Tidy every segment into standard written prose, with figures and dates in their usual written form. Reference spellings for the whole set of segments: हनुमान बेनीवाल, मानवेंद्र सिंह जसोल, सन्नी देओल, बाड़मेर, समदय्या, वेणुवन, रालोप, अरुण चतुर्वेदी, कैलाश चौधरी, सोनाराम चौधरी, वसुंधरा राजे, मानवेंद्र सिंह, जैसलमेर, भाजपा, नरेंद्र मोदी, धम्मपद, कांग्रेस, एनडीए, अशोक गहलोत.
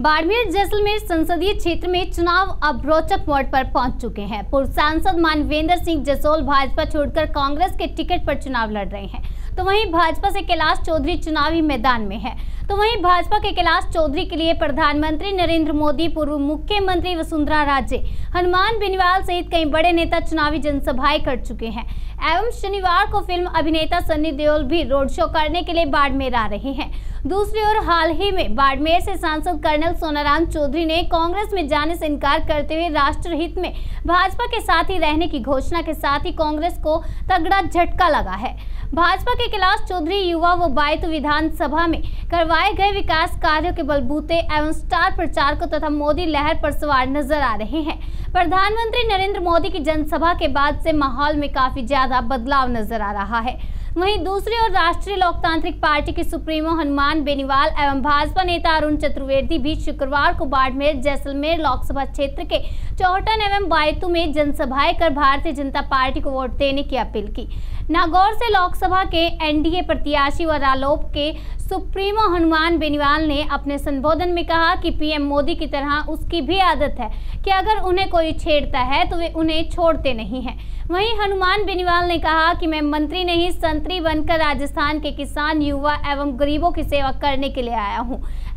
बाड़मेर जैसलमेर संसदीय क्षेत्र में चुनाव अब रोचक मोड़ पर पहुंच चुके हैं। पूर्व सांसद मानवेंद्र सिंह जसोल भाजपा छोड़कर कांग्रेस के टिकट पर चुनाव लड़ रहे हैं, तो वहीं भाजपा से कैलाश चौधरी चुनावी मैदान में है। तो वहीं भाजपा के कैलाश चौधरी के लिए प्रधानमंत्री नरेंद्र मोदी, पूर्व मुख्यमंत्री वसुंधरा राजे, हनुमान बेनीवाल सहित कई बड़े नेता चुनावी जनसभाएं कर चुके हैं एवं शनिवार को फिल्म अभिनेता सन्नी देओल भी रोड शो करने के लिए बाड़मेर आ रहे हैं। दूसरी ओर हाल ही में बाड़मेर से सांसद कर्नल सोनाराम चौधरी ने कांग्रेस में जाने से इनकार करते हुए राष्ट्रहित में भाजपा के साथ ही रहने की घोषणा के साथ ही कांग्रेस को तगड़ा झटका लगा है। भाजपा के कैलाश चौधरी युवा व बायतु विधानसभा में करवाए गए विकास कार्यों के बलबूते एवं स्टार प्रचारकों तथा मोदी लहर पर सवार नजर आ रहे हैं। प्रधानमंत्री नरेंद्र मोदी की जनसभा के बाद से माहौल में काफी ज्यादा बदलाव नजर आ रहा है। वहीं दूसरी ओर राष्ट्रीय लोकतांत्रिक पार्टी के सुप्रीमो हनुमान बेनीवाल एवं भाजपा नेता अरुण चतुर्वेदी भी शुक्रवार को बाड़मेर जैसलमेर लोकसभा क्षेत्र के चौहटन एवं बायतू में जनसभाएं कर भारतीय जनता पार्टी को वोट देने की अपील की। नागौर से लोकसभा के एनडीए प्रत्याशी व रालोप के सुप्रीमो हनुमान बेनीवाल ने अपने संबोधन में कहा कि पीएम मोदी की तरह उसकी भी आदत है कि अगर उन्हें कोई छेड़ता है तो वे उन्हें छोड़ते नहीं हैं। वहीं हनुमान बेनीवाल ने कहा कि मैं मंत्री नहीं संतरी बनकर राजस्थान के किसान, युवा एवं गरीबों की सेवा करने के लिए आया हूं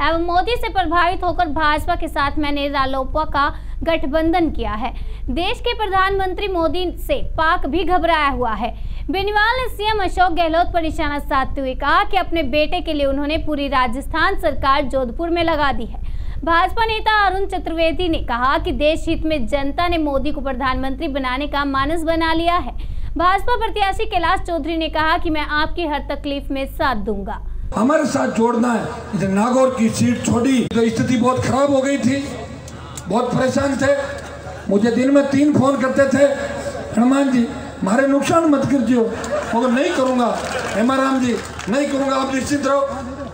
एवं मोदी से प्रभावित होकर भाजपा के साथ मैंने रालोपा का गठबंधन किया है। देश के प्रधानमंत्री मोदी से पाक भी घबराया हुआ है। बेनीवाल ने सीएम अशोक गहलोत पर निशाना साधते हुए कहा कि अपने बेटे के लिए उन्होंने पूरी राजस्थान सरकार जोधपुर में लगा दी है। भाजपा नेता अरुण चतुर्वेदी ने कहा कि देश हित में जनता ने मोदी को प्रधानमंत्री बनाने का मानस बना लिया है। भाजपा प्रत्याशी कैलाश चौधरी ने कहा कि मैं आपकी हर तकलीफ में साथ दूंगा। हमारे साथ छोड़ना है। नागौर की सीट छोड़ी तो स्थिति बहुत खराब हो गई थी, बहुत परेशान थे। मुझे दिन में 3 फोन करते थे, हनुमान जी हमारे नुकसान मत कीजिए, मगर नहीं करूँगा, हेमाराम जी नहीं करूँगा, आप निश्चित रहो।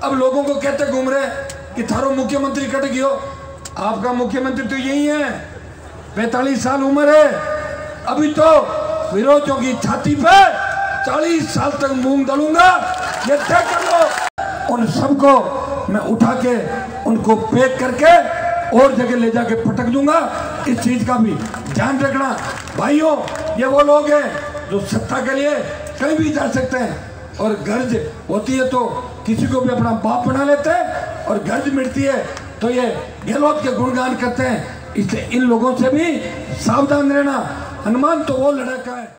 अब लोगों को कहते घूम रहे कि थारो मुख्यमंत्री कट गयो, आपका मुख्यमंत्री तो यही है, 45 साल उम्र है। अभी तो विरोधियों की छाती पे 40 साल तक मूंग डालूंगा, ये तय कर लो। उन सबको मैं उठा के उनको पैक करके और जगह ले जाके पटक दूंगा। इस चीज का भी ध्यान रखना भाइयों, ये वो लोग हैं जो सत्ता के लिए कहीं भी जा सकते हैं और गर्ज होती है तो किसी को भी अपना बाप बना लेते हैं और गर्ज मिटती है तो ये गहलोत के गुणगान करते हैं। इसलिए इन लोगों से भी सावधान रहना। हनुमान तो वो लड़का है।